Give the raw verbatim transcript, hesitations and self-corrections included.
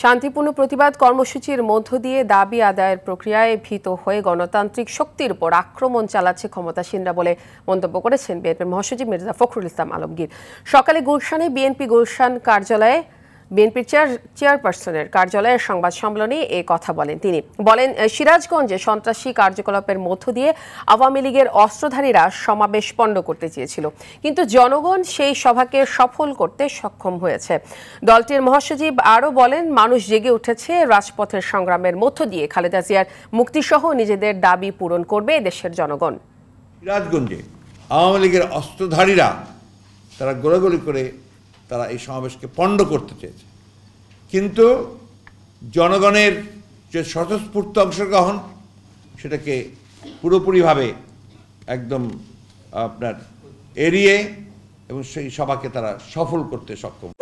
शांतिपूर्ण प्रतिबाद कर्मसूचिर मध्य दिए दाबी आदायेर प्रक्रियाय भीत हये गणतांत्रिक शक्तिर पर आक्रमण चालाচ্ছে क्षमतासीनরা বলে মন্তব্য করেছেন বিএনপির महासचिव মির্জা ফখরুল ইসলাম আলমগীর। সকালে গুলশানে বিএনপি গুলশান कार्यालय বিএনপির চেয়ার চেয়ারপারসনের কার্যালয়ে সংবাদ সম্মেলনে এই কথা বলেন তিনি। বলেন সিরাজগঞ্জে সন্ত্রাসী কার্যকলাপের মধ্য দিয়ে আওয়ামী লীগের অস্ত্রধারীরা সমাবেশ পণ্ড করতে চেয়েছিল, কিন্তু জনগণ সেই সভাকে সফল করতে সক্ষম হয়েছে। দলটির মহাসচিব আরও বলেন, মানুষ জেগে উঠেছে, রাজপথের সংগ্রামের মধ্য দিয়ে খালেদা জিয়ার মুক্তিসহ নিজেদের দাবি পূরণ করবে দেশের জনগণ। সিরাজগঞ্জে আওয়ামী লীগের অস্ত্রধারীরা তারা গোলাগুলি করে তারা এই সমাবেশকে পণ্ড করতে চেয়েছে, কিন্তু জনগণের যে স্বতঃস্ফূর্ত অংশগ্রহণ সেটাকে পুরোপুরিভাবে একদম আপনার এড়িয়ে এবং সেই সভাকে তারা সফল করতে সক্ষম।